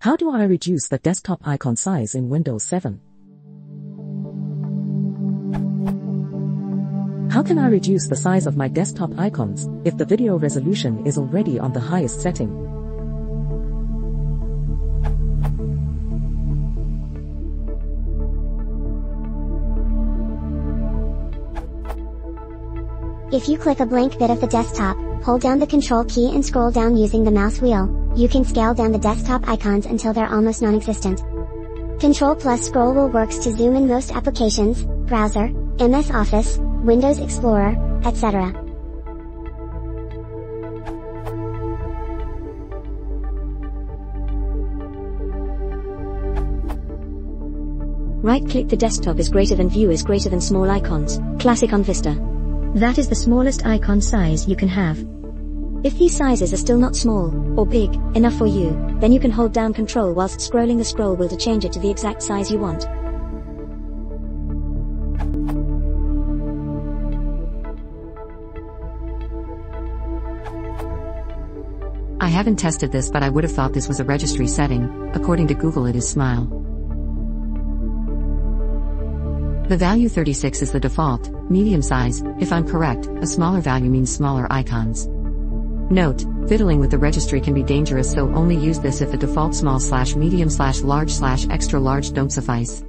How do I reduce the desktop icon size in Windows 7? How can I reduce the size of my desktop icons if the video resolution is already on the highest setting? If you click a blank bit of the desktop, hold down the Control key and scroll down using the mouse wheel. You can scale down the desktop icons until they're almost non-existent. Control plus scroll wheel works to zoom in most applications, browser, MS Office, Windows Explorer, etc. Right-click the desktop is greater than view is greater than small icons, classic on Vista. That is the smallest icon size you can have. If these sizes are still not small, or big, enough for you, then you can hold down Control whilst scrolling the scroll wheel to change it to the exact size you want. I haven't tested this, but I would have thought this was a registry setting. According to Google, it is Smile. The value 36 is the default, medium size. If I'm correct, a smaller value means smaller icons. Note, fiddling with the registry can be dangerous, so only use this if the default small/medium/large/extra large don't suffice.